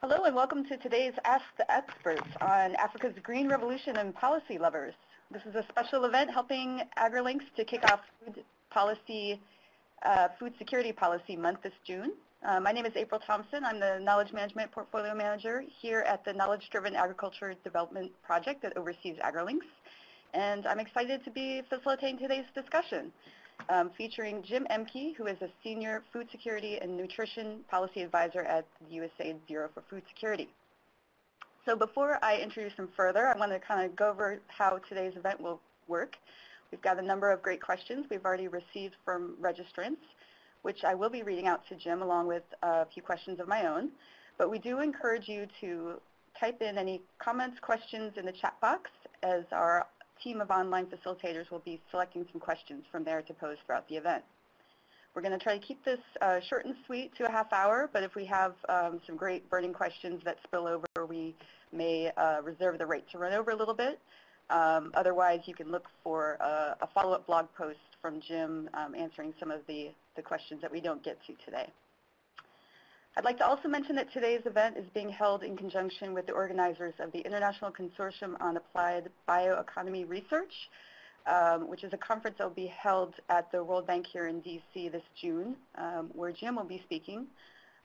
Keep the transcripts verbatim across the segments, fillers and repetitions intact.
Hello and welcome to today's Ask the Experts on Africa's Green Revolution and Policy Levers. This is a special event helping AgriLinks to kick off food policy, uh, food security policy month this June. Uh, my name is April Thompson. I'm the Knowledge Management Portfolio Manager here at the Knowledge-Driven Agriculture Development Project that oversees AgriLinks. And I'm excited to be facilitating today's discussion um, featuring Jim Oehmke, who is a Senior Food Security and Nutrition Policy Advisor at the U S A I D Bureau for Food Security. So before I introduce him further, I want to kind of go over how today's event will work. We've got a number of great questions we've already received from registrants, which I will be reading out to Jim along with a few questions of my own. But we do encourage you to type in any comments, questions in the chat box, as our team of online facilitators will be selecting some questions from there to pose throughout the event. We're going to try to keep this uh, short and sweet to a half hour, but if we have um, some great burning questions that spill over, we may uh, reserve the right to run over a little bit. Um, otherwise, you can look for a, a follow-up blog post from Jim um, answering some of the, the questions that we don't get to today. I'd like to also mention that today's event is being held in conjunction with the organizers of the International Consortium on Applied Bioeconomy Research, um, which is a conference that will be held at the World Bank here in D C this June, um, where Jim will be speaking.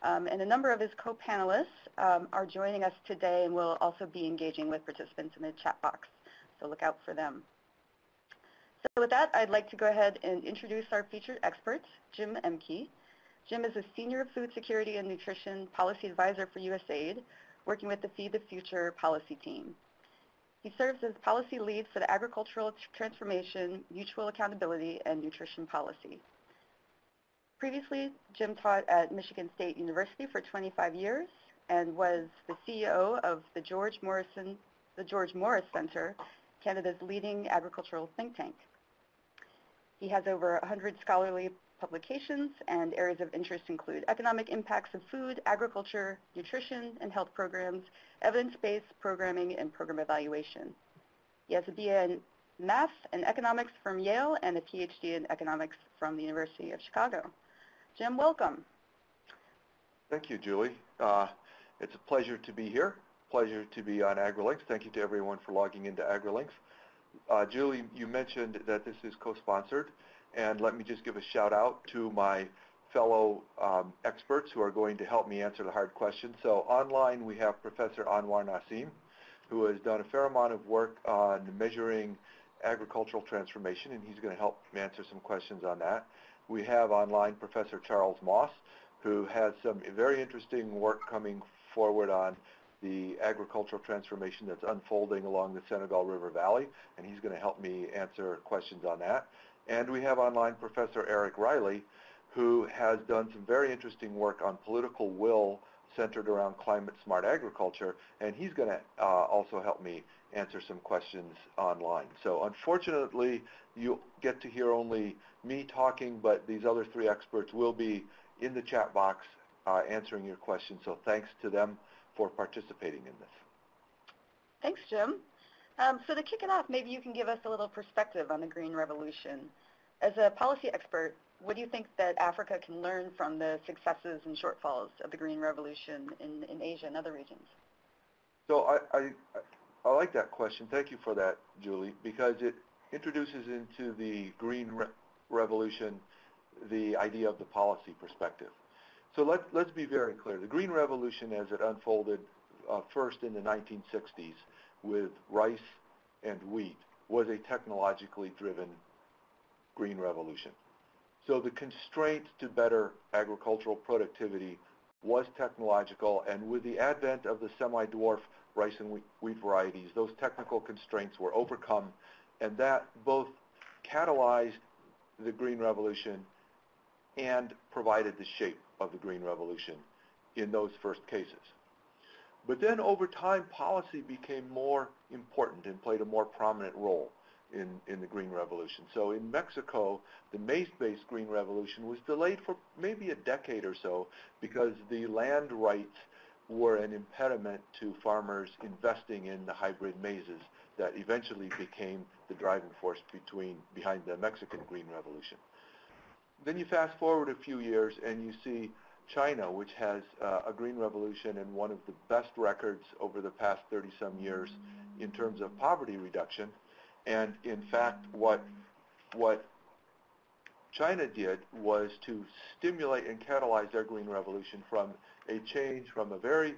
Um, and a number of his co-panelists um, are joining us today and will also be engaging with participants in the chat box, so look out for them. So with that, I'd like to go ahead and introduce our featured expert, Jim Oehmke. Jim is a Senior Food Security and Nutrition Policy Advisor for U S A I D, working with the Feed the Future policy team. He serves as policy lead for the Agricultural Transformation, Mutual Accountability, and Nutrition Policy. Previously, Jim taught at Michigan State University for twenty-five years and was the C E O of the George, Morrison, the George Morris Center, Canada's leading agricultural think tank. He has over one hundred scholarly publications, and areas of interest include economic impacts of food, agriculture, nutrition, and health programs, evidence-based programming, and program evaluation. He has a B A in Math and Economics from Yale and a P H D in Economics from the University of Chicago. Jim, welcome. Thank you, Julie. Uh, it's a pleasure to be here, pleasure to be on AgriLinks. Thank you to everyone for logging into AgriLinks. Uh, Julie, you mentioned that this is co-sponsored. And let me just give a shout out to my fellow um, experts who are going to help me answer the hard questions. So online we have Professor Anwar Nasim, who has done a fair amount of work on measuring agricultural transformation, and he's going to help answer some questions on that. We have online Professor Charles Moss, who has some very interesting work coming forward on the agricultural transformation that's unfolding along the Senegal River Valley, and he's going to help me answer questions on that. And we have online Professor Eric Riley, who has done some very interesting work on political will centered around climate-smart agriculture, and he's going to uh, also help me answer some questions online. So unfortunately, you get to hear only me talking, but these other three experts will be in the chat box uh, answering your questions, so thanks to them for participating in this. Thanks, Jim. Um, so to kick it off, maybe you can give us a little perspective on the Green Revolution. As a policy expert, what do you think that Africa can learn from the successes and shortfalls of the Green Revolution in, in Asia and other regions? So I, I, I like that question. Thank you for that, Julie, because it introduces into the Green Re- Revolution the idea of the policy perspective. So let, let's be very clear. The Green Revolution, as it unfolded uh, first in the nineteen sixties, with rice and wheat, was a technologically driven green revolution. So the constraint to better agricultural productivity was technological, and with the advent of the semi-dwarf rice and wheat varieties, those technical constraints were overcome, and that both catalyzed the Green Revolution and provided the shape of the Green Revolution in those first cases. But then over time, policy became more important and played a more prominent role in, in the Green Revolution. So in Mexico, the maize-based Green Revolution was delayed for maybe a decade or so because the land rights were an impediment to farmers investing in the hybrid mazes that eventually became the driving force between, behind the Mexican Green Revolution. Then you fast forward a few years and you see China, which has uh, a green revolution and one of the best records over the past thirty some years in terms of poverty reduction. And in fact, what, what China did was to stimulate and catalyze their green revolution from a change from a very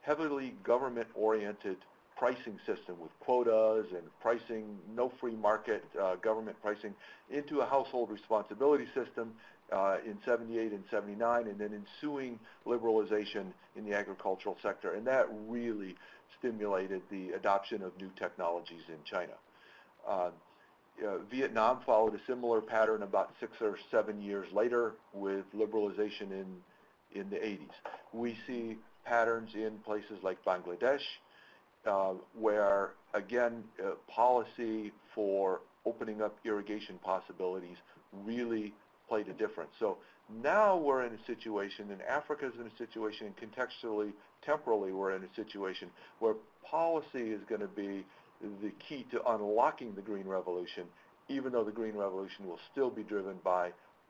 heavily government-oriented pricing system with quotas and pricing, no free market uh, government pricing, into a household responsibility system uh, in seventy-eight and seventy-nine, and then ensuing liberalization in the agricultural sector. And that really stimulated the adoption of new technologies in China. Uh, uh, Vietnam followed a similar pattern about six or seven years later with liberalization in, in the eighties. We see patterns in places like Bangladesh, Uh, where, again, uh, policy for opening up irrigation possibilities really played a difference. So now we're in a situation, and Africa's in a situation, and contextually, temporally, we're in a situation where policy is going to be the key to unlocking the Green Revolution, even though the Green Revolution will still be driven by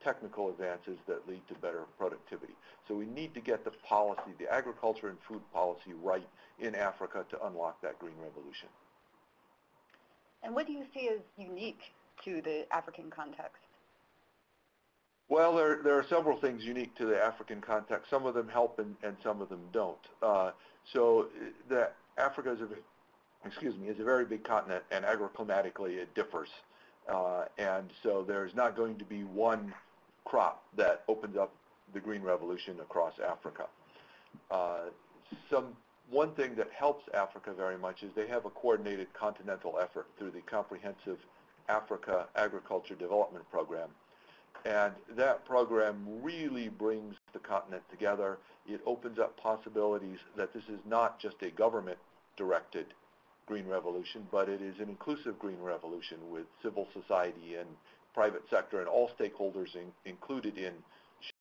technical advances that lead to better productivity. So we need to get the policy, the agriculture and food policy right in Africa to unlock that green revolution. And what do you see as unique to the African context? Well, there, there are several things unique to the African context. Some of them help and, and some of them don't. Uh, so the, Africa is a, excuse me, is a very big continent, and agroclimatically it differs. Uh, and so there's not going to be one crop that opens up the green revolution across Africa. Uh, some, one thing that helps Africa very much is they have a coordinated continental effort through the Comprehensive Africa Agriculture Development Program. And that program really brings the continent together. It opens up possibilities that this is not just a government-directed green revolution, but it is an inclusive green revolution with civil society and private sector and all stakeholders in, included in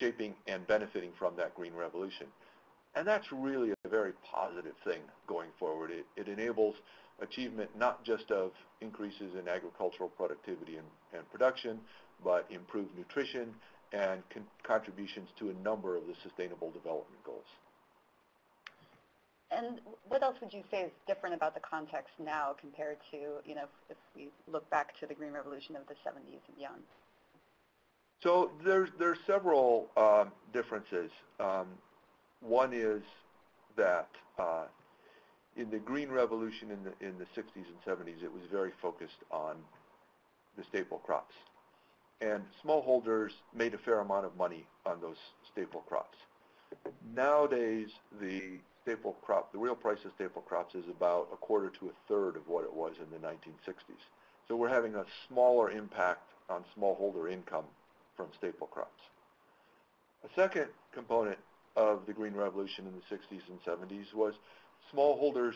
shaping and benefiting from that green revolution. And that's really a very positive thing going forward. It, it enables achievement not just of increases in agricultural productivity and, and production, but improved nutrition and con contributions to a number of the sustainable development goals. And what else would you say is different about the context now compared to, you know, if we look back to the Green Revolution of the seventies and beyond? So there's, there's several um, differences. Um, one is that uh, in the Green Revolution in the, in the sixties and seventies, it was very focused on the staple crops. And smallholders made a fair amount of money on those staple crops. Nowadays, the staple crop, the real price of staple crops is about a quarter to a third of what it was in the nineteen sixties. So we're having a smaller impact on smallholder income from staple crops. A second component of the Green Revolution in the sixties and seventies was smallholders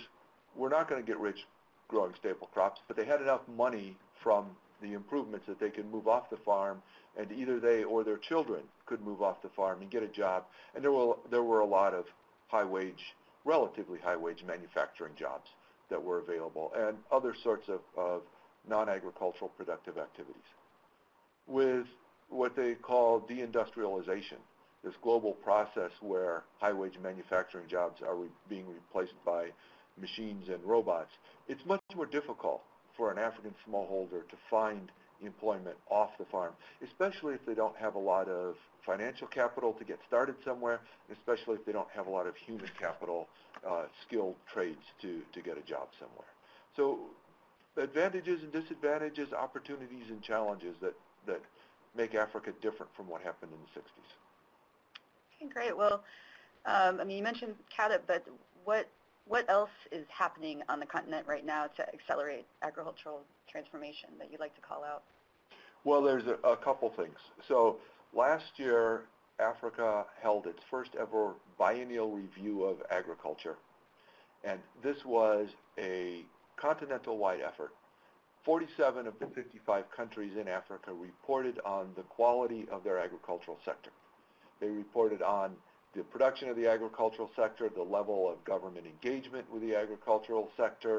were not going to get rich growing staple crops, but they had enough money from the improvements that they could move off the farm, and either they or their children could move off the farm and get a job. And there were, there were a lot of high-wage, relatively high-wage manufacturing jobs that were available, and other sorts of, of non-agricultural productive activities. With what they call deindustrialization, this global process where high-wage manufacturing jobs are re being replaced by machines and robots, it's much more difficult for an African smallholder to find employment off the farm, especially if they don't have a lot of financial capital to get started somewhere, especially if they don't have a lot of human capital, uh, skilled trades to, to get a job somewhere. So advantages and disadvantages, opportunities and challenges that, that make Africa different from what happened in the sixties. Okay, great. Well, um, I mean, you mentioned C A D A, but what, what else is happening on the continent right now to accelerate agricultural transformation that you'd like to call out? Well, there's a, a couple things. So last year, Africa held its first ever biennial review of agriculture. And this was a continental-wide effort. forty-seven of the fifty-five countries in Africa reported on the quality of their agricultural sector. They reported on the production of the agricultural sector, the level of government engagement with the agricultural sector.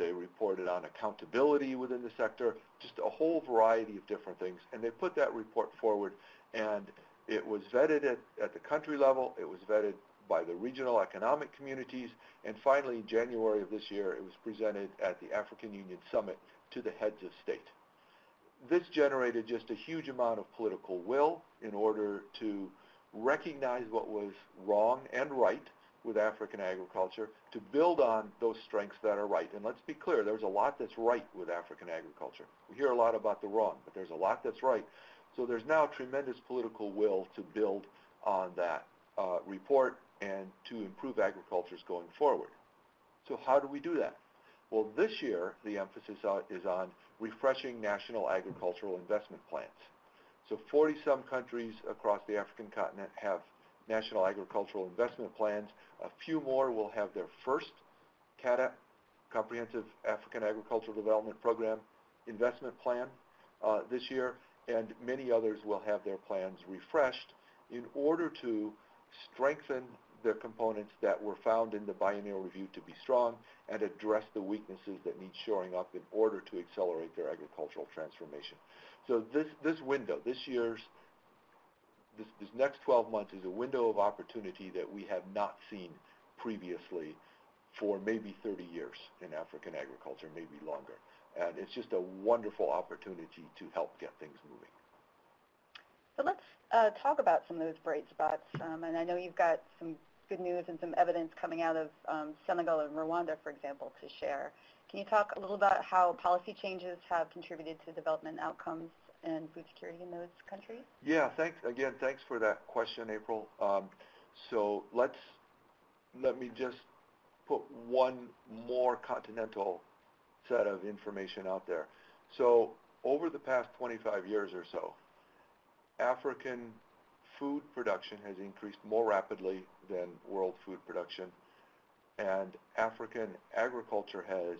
They reported on accountability within the sector, just a whole variety of different things. And they put that report forward, and It was vetted at, at the country level. It was vetted by the regional economic communities. And finally, in January of this year, it was presented at the African Union Summit to the heads of state. This generated just a huge amount of political will in order to recognize what was wrong and right with African agriculture, to build on those strengths that are right. And let's be clear, there's a lot that's right with African agriculture. We hear a lot about the wrong, but there's a lot that's right. So there's now tremendous political will to build on that uh, report and to improve agriculture going forward. So how do we do that? Well, this year, the emphasis is on refreshing national agricultural investment plans. So forty-some countries across the African continent have national agricultural investment plans. A few more will have their first CADA, Comprehensive African Agricultural Development Program, investment plan uh, this year, and many others will have their plans refreshed in order to strengthen their components that were found in the biennial review to be strong and address the weaknesses that need shoring up in order to accelerate their agricultural transformation. So this, this window, this year's This, this next twelve months is a window of opportunity that we have not seen previously for maybe thirty years in African agriculture, maybe longer. And it's just a wonderful opportunity to help get things moving. So let's uh, talk about some of those bright spots. Um, and I know you've got some good news and some evidence coming out of um, Senegal and Rwanda, for example, to share. Can you talk a little about how policy changes have contributed to development outcomes and food security in those countries? Yeah, thanks again. Thanks for that question, April. Um, so let's let me just put one more continental set of information out there. So over the past twenty-five years or so, African food production has increased more rapidly than world food production, and African agriculture has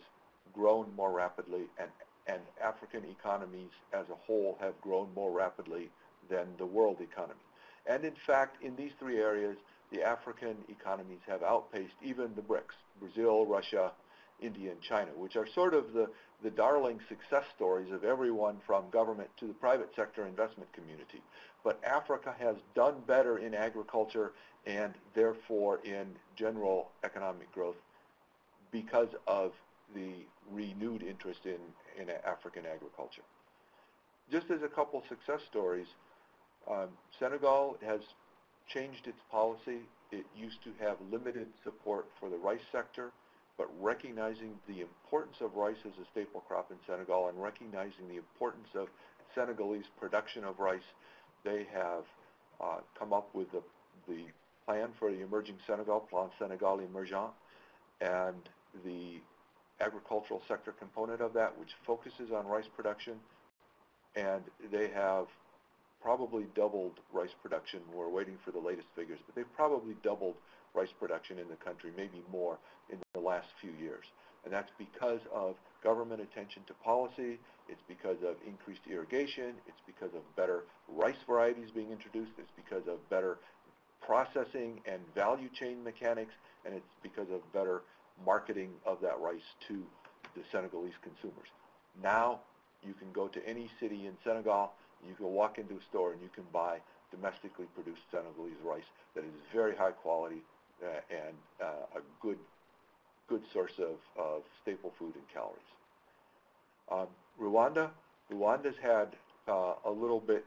grown more rapidly, and and African economies as a whole have grown more rapidly than the world economy. And in fact, in these three areas, the African economies have outpaced even the BRICS, Brazil, Russia, India, and China, which are sort of the, the darling success stories of everyone from government to the private sector investment community. But Africa has done better in agriculture and therefore in general economic growth because of the renewed interest in, in African agriculture. Just as a couple success stories, um, Senegal has changed its policy. It used to have limited support for the rice sector, but recognizing the importance of rice as a staple crop in Senegal and recognizing the importance of Senegalese production of rice, they have uh, come up with the, the plan for the emerging Senegal, Plan Senegal Emergent, and the agricultural sector component of that, which focuses on rice production, and they have probably doubled rice production. We're waiting for the latest figures, but they've probably doubled rice production in the country, maybe more, in the last few years. And that's because of government attention to policy, it's because of increased irrigation, it's because of better rice varieties being introduced, it's because of better processing and value chain mechanics, and it's because of better marketing of that rice to the Senegalese consumers. Now you can go to any city in Senegal, you can walk into a store and you can buy domestically produced Senegalese rice that is very high quality uh, and uh, a good, good source of, of staple food and calories. Um, Rwanda, Rwanda's had uh, a little bit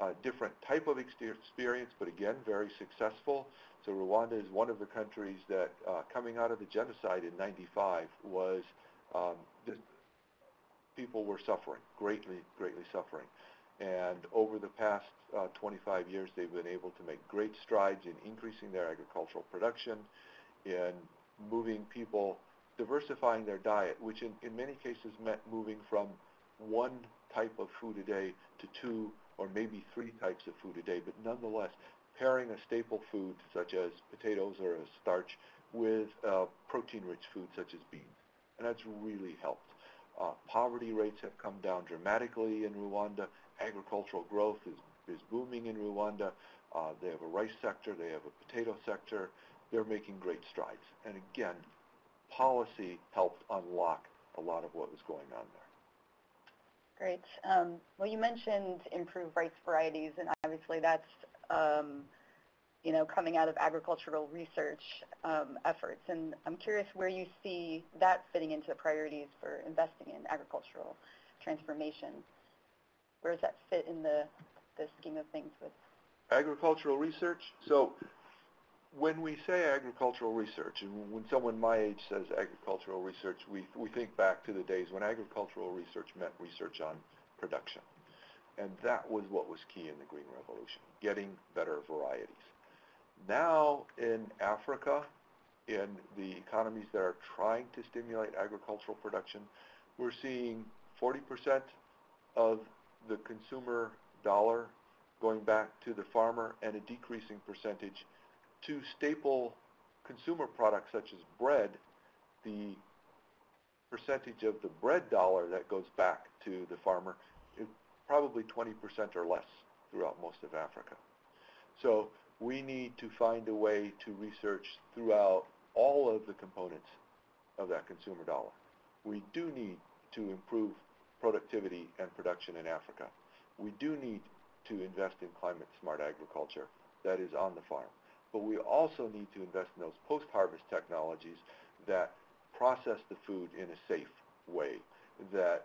uh, different type of experience, but again, very successful. So Rwanda is one of the countries that, uh, coming out of the genocide in ninety-five, was um, the people were suffering, greatly, greatly suffering. And over the past uh, twenty-five years, they've been able to make great strides in increasing their agricultural production, in moving people, diversifying their diet, which in, in many cases meant moving from one type of food a day to two or maybe three types of food a day, but nonetheless, pairing a staple food such as potatoes or a starch with a protein-rich food such as beans. And that's really helped. Uh, poverty rates have come down dramatically in Rwanda. Agricultural growth is, is booming in Rwanda. Uh, they have a rice sector. They have a potato sector. They're making great strides. And again, policy helped unlock a lot of what was going on there. Great. Um, well, you mentioned improved rice varieties, and obviously that's um, you know, coming out of agricultural research um, efforts. And I'm curious where you see that fitting into the priorities for investing in agricultural transformation. Where does that fit in the, the scheme of things with agricultural research? So when we say agricultural research, and when someone my age says agricultural research, we, we think back to the days when agricultural research meant research on production. And that was what was key in the Green Revolution, getting better varieties. Now in Africa, in the economies that are trying to stimulate agricultural production, we're seeing forty percent of the consumer dollar going back to the farmer and a decreasing percentage to staple consumer products such as bread. The percentage of the bread dollar that goes back to the farmer is probably twenty percent or less throughout most of Africa. So we need to find a way to research throughout all of the components of that consumer dollar. We do need to improve productivity and production in Africa. We do need to invest in climate smart agriculture that is on the farm. But we also need to invest in those post-harvest technologies that process the food in a safe way, that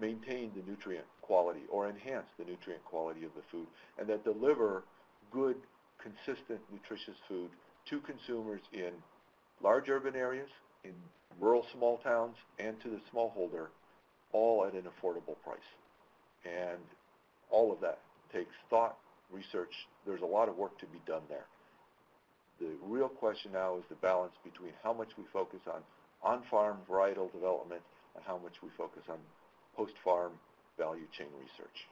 maintain the nutrient quality or enhance the nutrient quality of the food, and that deliver good, consistent, nutritious food to consumers in large urban areas, in rural small towns, and to the smallholder, all at an affordable price. And all of that takes thought, research. There's a lot of work to be done there. The real question now is the balance between how much we focus on on-farm varietal development and how much we focus on post-farm value chain research.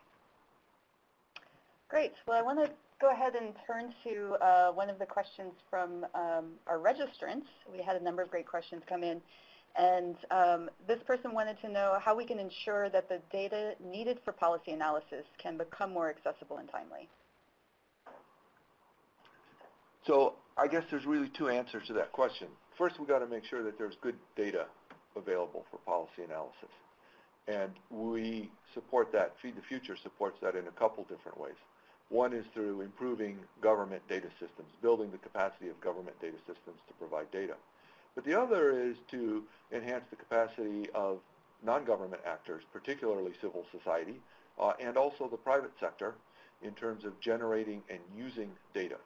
Great. Well, I want to go ahead and turn to uh, one of the questions from um, our registrants. We had a number of great questions come in. And um, this person wanted to know how we can ensure that the data needed for policy analysis can become more accessible and timely. So I guess there's really two answers to that question. First, we've got to make sure that there's good data available for policy analysis. And we support that. Feed the Future supports that in a couple different ways. One is through improving government data systems, building the capacity of government data systems to provide data. But the other is to enhance the capacity of non-government actors, particularly civil society, uh, and also the private sector in terms of generating and using data.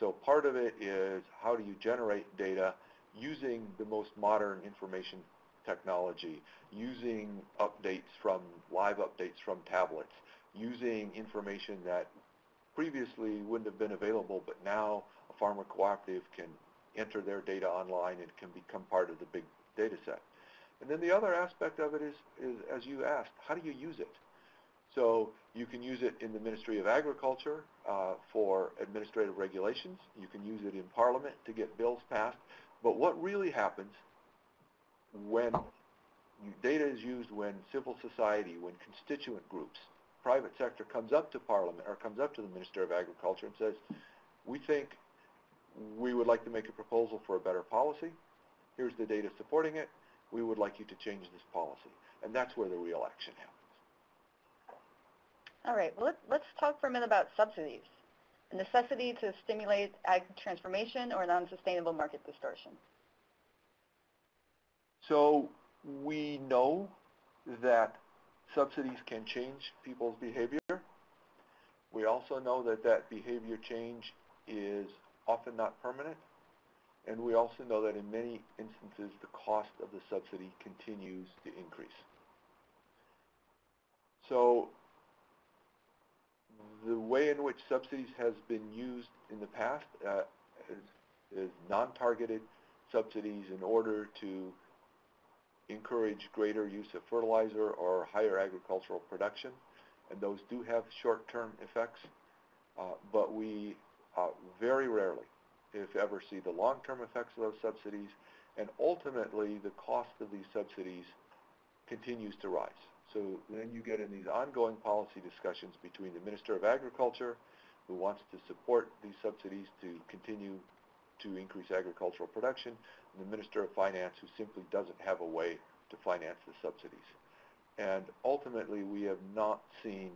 So part of it is how do you generate data using the most modern information technology, using updates from, live updates from tablets, using information that previously wouldn't have been available, but now a farmer cooperative can enter their data online and can become part of the big data set. And then the other aspect of it is, is, as you asked, how do you use it? So you can use it in the Ministry of Agriculture uh, for administrative regulations. You can use it in Parliament to get bills passed. But what really happens when data is used when civil society, when constituent groups, private sector comes up to Parliament or comes up to the Minister of Agriculture and says, we think we would like to make a proposal for a better policy. Here's the data supporting it. We would like you to change this policy. And that's where the real action happens. All right. Well, let's talk for a minute about subsidies. A necessity to stimulate ag transformation or non-sustainable market distortion. So we know that subsidies can change people's behavior. We also know that that behavior change is often not permanent, and we also know that in many instances the cost of the subsidy continues to increase. So the way in which subsidies has been used in the past uh, is, is non-targeted subsidies in order to encourage greater use of fertilizer or higher agricultural production, and those do have short-term effects, uh, but we Uh, very rarely, if ever, see the long-term effects of those subsidies, and ultimately the cost of these subsidies continues to rise. So then you get in these ongoing policy discussions between the Minister of Agriculture, who wants to support these subsidies to continue to increase agricultural production, and the Minister of Finance, who simply doesn't have a way to finance the subsidies. And ultimately, we have not seen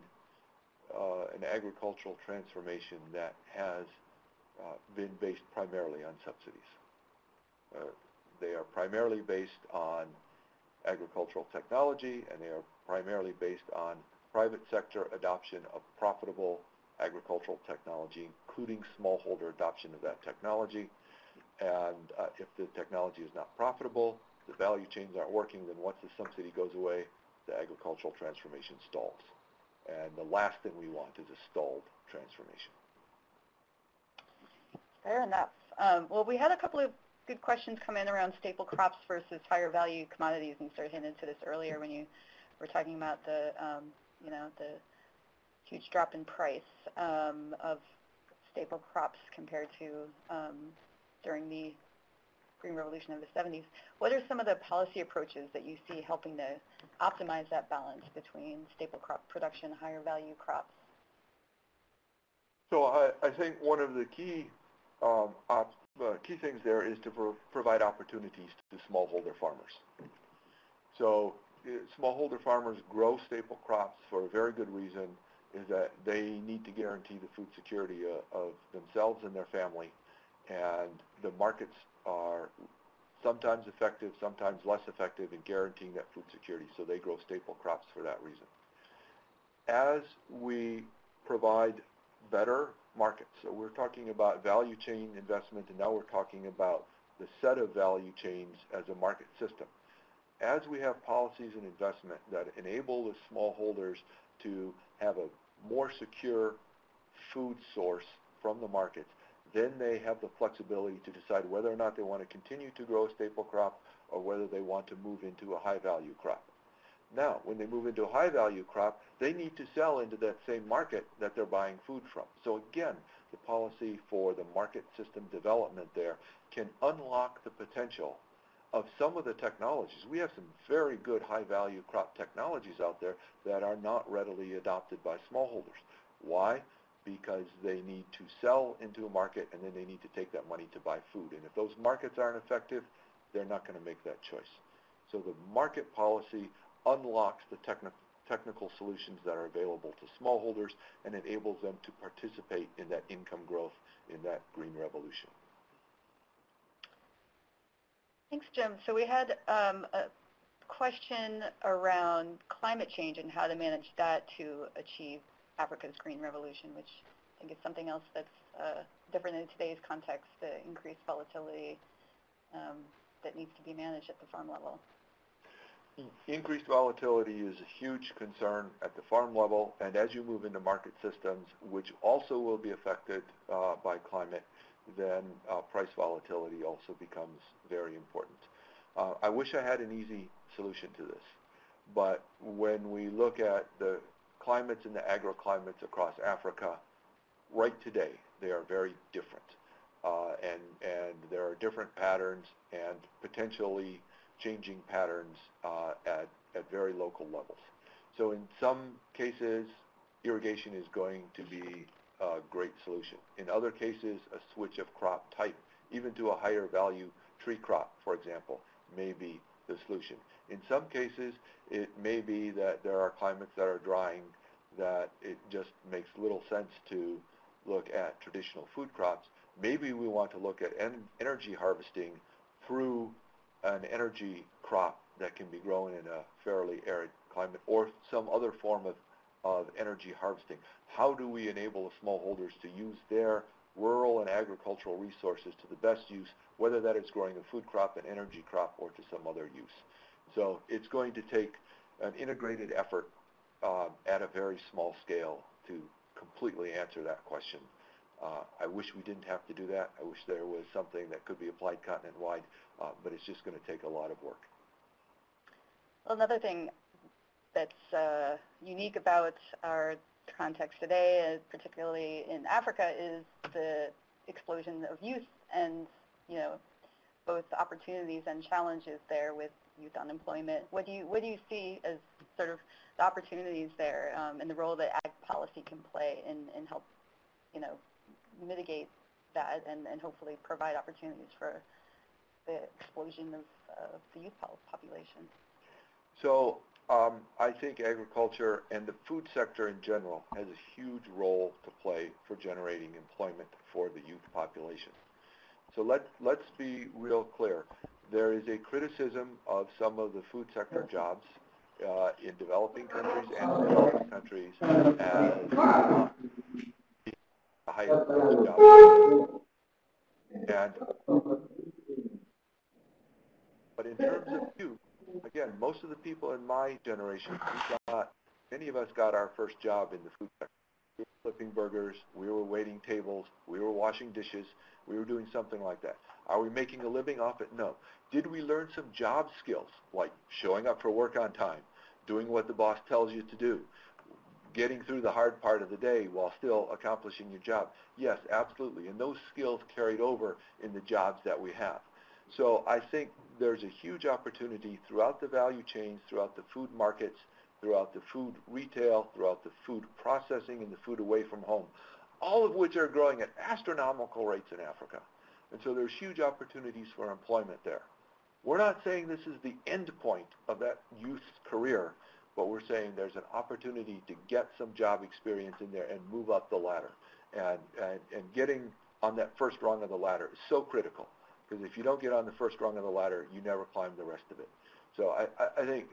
uh, an agricultural transformation that has uh, been based primarily on subsidies. Uh, they are primarily based on agricultural technology, and they are primarily based on private sector adoption of profitable agricultural technology, including smallholder adoption of that technology. And uh, if the technology is not profitable, the value chains aren't working, then once the subsidy goes away, the agricultural transformation stalls. And the last thing we want is a stalled transformation. Fair enough. Um, well, we had a couple of good questions come in around staple crops versus higher value commodities, and sort of hinted to this earlier when you were talking about the, um, you know, the huge drop in price um, of staple crops compared to um, during the Green Revolution of the seventies. What are some of the policy approaches that you see helping to optimize that balance between staple crop production and higher value crops? So I, I think one of the key um, op, uh, key things there is to pro provide opportunities to smallholder farmers. So uh, smallholder farmers grow staple crops for a very good reason, is that they need to guarantee the food security uh, of themselves and their family. And the markets are sometimes effective, sometimes less effective in guaranteeing that food security, so they grow staple crops for that reason. As we provide better markets, so we're talking about value chain investment, and now we're talking about the set of value chains as a market system. As we have policies and investment that enable the smallholders to have a more secure food source from the markets, then they have the flexibility to decide whether or not they want to continue to grow a staple crop or whether they want to move into a high-value crop. Now, when they move into a high-value crop, they need to sell into that same market that they're buying food from. So again, the policy for the market system development there can unlock the potential of some of the technologies. We have some very good high-value crop technologies out there that are not readily adopted by smallholders. Why? Because they need to sell into a market, and then they need to take that money to buy food. And if those markets aren't effective, they're not going to make that choice. So the market policy unlocks the techni- technical solutions that are available to smallholders and enables them to participate in that income growth, in that green revolution. Thanks, Jim. So we had um, a question around climate change and how to manage that to achieve Africa's Green Revolution, which I think is something else that's uh, different in today's context, the increased volatility um, that needs to be managed at the farm level. Increased volatility is a huge concern at the farm level, and as you move into market systems, which also will be affected uh, by climate, then uh, price volatility also becomes very important. Uh, I wish I had an easy solution to this, but when we look at the climates and the agroclimates across Africa, right today, they are very different. Uh, and, and there are different patterns and potentially changing patterns uh, at, at very local levels. So in some cases, irrigation is going to be a great solution. In other cases, a switch of crop type, even to a higher value tree crop, for example, may be the solution. In some cases, it may be that there are climates that are drying that it just makes little sense to look at traditional food crops. Maybe we want to look at en energy harvesting through an energy crop that can be grown in a fairly arid climate, or some other form of, of energy harvesting. How do we enable the smallholders to use their rural and agricultural resources to the best use, whether that is growing a food crop, an energy crop, or to some other use? So it's going to take an integrated effort uh, at a very small scale to completely answer that question. Uh, I wish we didn't have to do that. I wish there was something that could be applied continent-wide, uh, but it's just going to take a lot of work. Well, another thing that's uh, unique about our context today, particularly in Africa, is the explosion of youth, and you know, both opportunities and challenges there with youth unemployment. What do you what do you see as sort of the opportunities there, um, and the role that ag policy can play in in help, you know, mitigate that, and and hopefully provide opportunities for the explosion of, of the youth population? So Um, I think agriculture and the food sector in general has a huge role to play for generating employment for the youth population. So let, let's be real clear. There is a criticism of some of the food sector jobs uh, in developing countries and developing countries as uh, the highest wage jobs. And, but in terms of youth, again, most of the people in my generation, we got, many of us got our first job in the food sector. We were flipping burgers, we were waiting tables, we were washing dishes, we were doing something like that. Are we making a living off it? No. Did we learn some job skills, like showing up for work on time, doing what the boss tells you to do, getting through the hard part of the day while still accomplishing your job? Yes, absolutely. And those skills carried over in the jobs that we have. So I think there's a huge opportunity throughout the value chains, throughout the food markets, throughout the food retail, throughout the food processing, and the food away from home, all of which are growing at astronomical rates in Africa. And so there's huge opportunities for employment there. We're not saying this is the end point of that youth's career, but we're saying there's an opportunity to get some job experience in there and move up the ladder. And, and, and getting on that first rung of the ladder is so critical. Because if you don't get on the first rung of the ladder, you never climb the rest of it. So I, I think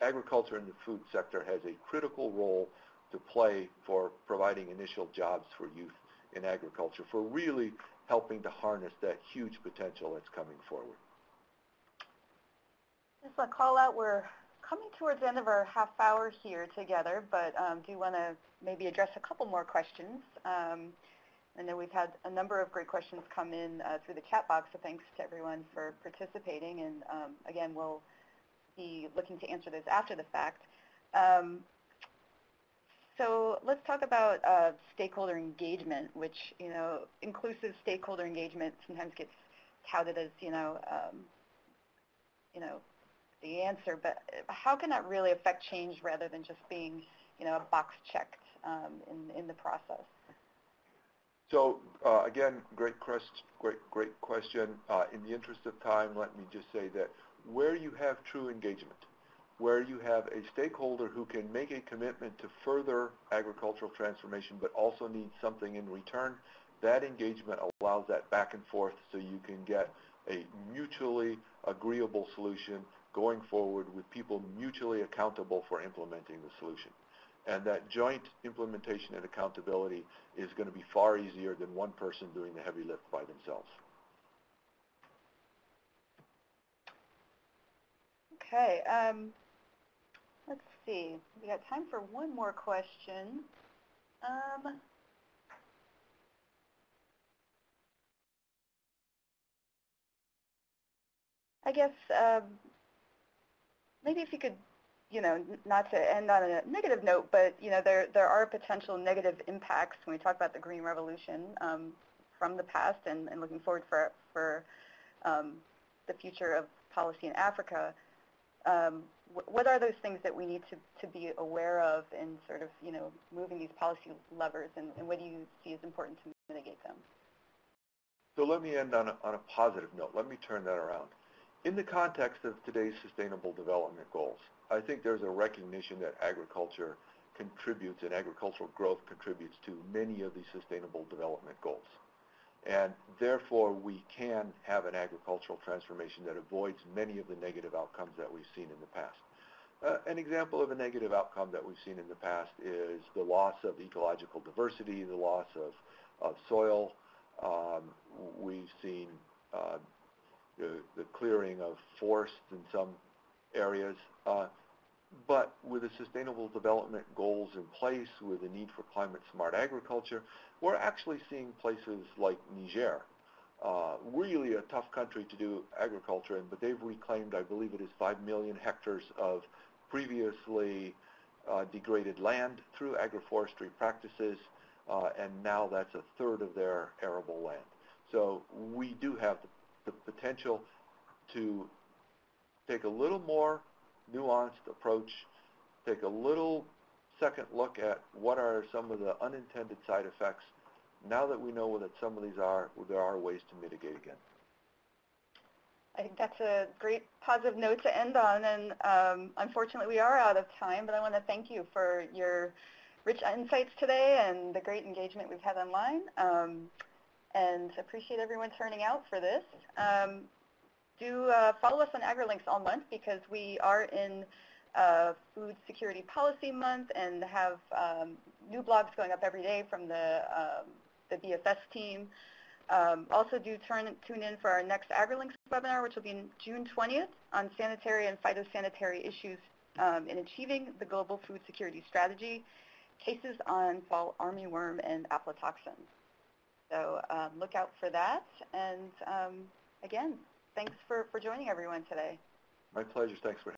agriculture in the food sector has a critical role to play for providing initial jobs for youth in agriculture, for really helping to harness that huge potential that's coming forward. Just a call out, we're coming towards the end of our half hour here together, but um, do you want to maybe address a couple more questions? Um, And then we've had a number of great questions come in uh, through the chat box, so thanks to everyone for participating. And um, again, we'll be looking to answer those after the fact. Um, so let's talk about uh, stakeholder engagement, which, you know, inclusive stakeholder engagement sometimes gets touted as, you know, um, you know, the answer. But how can that really affect change rather than just being, you know, a box checked um, in, in the process? So uh, again, great, quest, great, great question. Uh, in the interest of time, let me just say that where you have true engagement, where you have a stakeholder who can make a commitment to further agricultural transformation but also needs something in return, that engagement allows that back and forth so you can get a mutually agreeable solution going forward with people mutually accountable for implementing the solution. And that joint implementation and accountability is going to be far easier than one person doing the heavy lift by themselves. Okay, um, let's see. We got time for one more question. Um, I guess um, maybe if you could, you know, not to end on a negative note, but, you know, there, there are potential negative impacts when we talk about the Green Revolution um, from the past and, and looking forward for, for um, the future of policy in Africa. Um, what are those things that we need to, to be aware of in sort of, you know, moving these policy levers, and, and what do you see as important to mitigate them? So let me end on a, on a positive note. Let me turn that around. In the context of today's Sustainable Development Goals, I think there's a recognition that agriculture contributes and agricultural growth contributes to many of the Sustainable Development Goals. And therefore, we can have an agricultural transformation that avoids many of the negative outcomes that we've seen in the past. Uh, an example of a negative outcome that we've seen in the past is the loss of ecological diversity, the loss of, of soil. Um, we've seen uh, the, the clearing of forests in some areas. Uh, but with the Sustainable Development Goals in place, with the need for climate-smart agriculture, we're actually seeing places like Niger, uh, really a tough country to do agriculture in, but they've reclaimed, I believe it is five million hectares of previously uh, degraded land through agroforestry practices, uh, and now that's a third of their arable land. So we do have the, the potential to take a little more nuanced approach, take a little second look at what are some of the unintended side effects. Now that we know that some of these are, there are ways to mitigate again. I think that's a great positive note to end on, and um, unfortunately we are out of time, but I want to thank you for your rich insights today and the great engagement we've had online, um, and appreciate everyone turning out for this. Um, do uh, follow us on AgriLinks all month, because we are in uh, Food Security Policy Month and have um, new blogs going up every day from the, um, the B F S team. Um, also do turn, tune in for our next AgriLinks webinar, which will be June twentieth, on sanitary and phytosanitary issues um, in achieving the global food security strategy, cases on fall armyworm and aflatoxin. So um, look out for that. And um, again, thanks for, for joining everyone today. My pleasure. Thanks for having me.